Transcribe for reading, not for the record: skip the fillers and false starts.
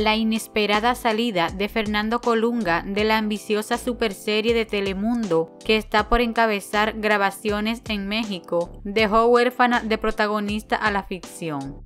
la inesperada salida de Fernando Colunga de la ambiciosa superserie de Telemundo que está por encabezar grabaciones en México dejó huérfana de protagonista a la ficción.